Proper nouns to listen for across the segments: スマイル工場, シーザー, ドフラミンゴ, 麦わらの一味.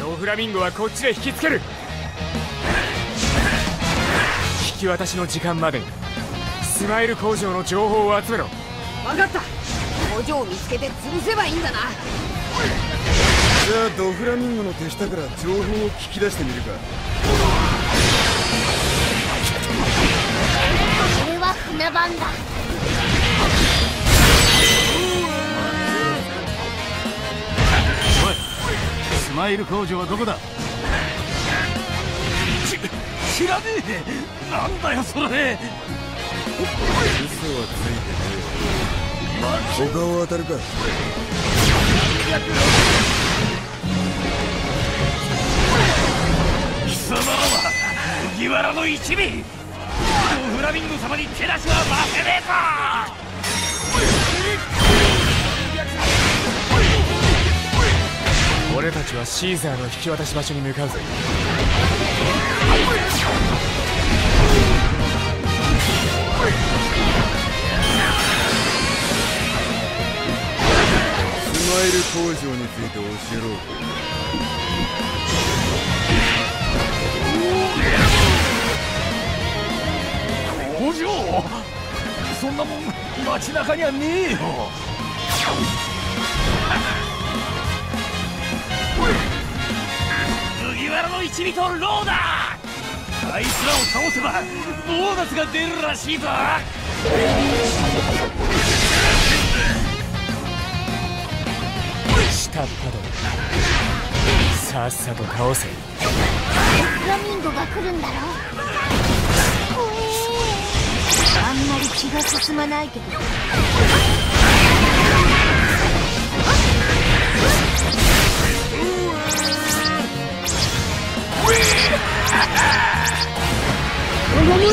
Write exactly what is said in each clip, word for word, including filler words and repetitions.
ドフラミンゴはこっちで引きつける。引き渡しの時間までにスマイル工場の情報を集めろ。分かった。工場を見つけて潰せばいいんだな。じゃあドフラミンゴの手下から情報を聞き出してみるか。これは船番だ。おい、スマイル工場はどこだ。知らねえ。なんだよそれ。嘘はついてないよ。他を当たるか。貴様らは麦わらの一味。フラミンゴ様に手出しは負けねえぞ。俺たちはシーザーの引き渡し場所に向かうぜ。スマイル工場について教えろ。工場、そんなもん街中にはねえよ。麦わらの一味とローダー、あいつらを倒せばボーナスが出るらしいぞ。下っ端だ。さっさと倒せ。フラミンゴが来るんだろ。あんまり気が進まないけど。この布通る。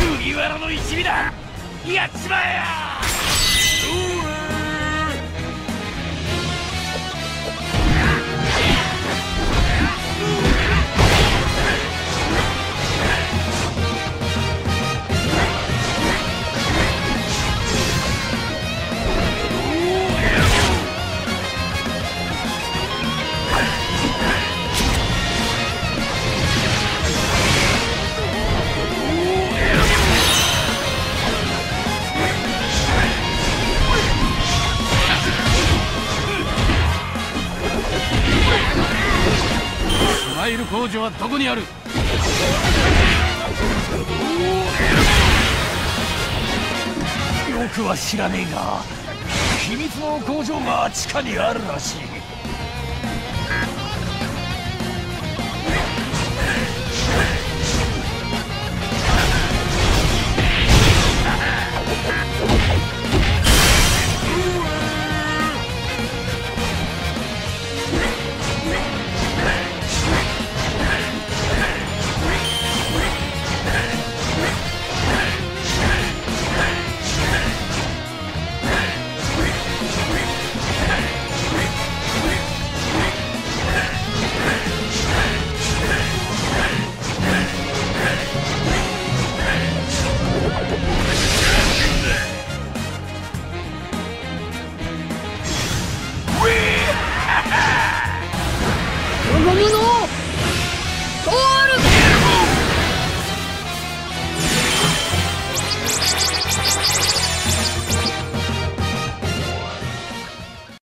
麦わらの一味だ。やっちまえや。スマイル工場はどこにある？よくは知らねえが、秘密の工場が地下にあるらしい。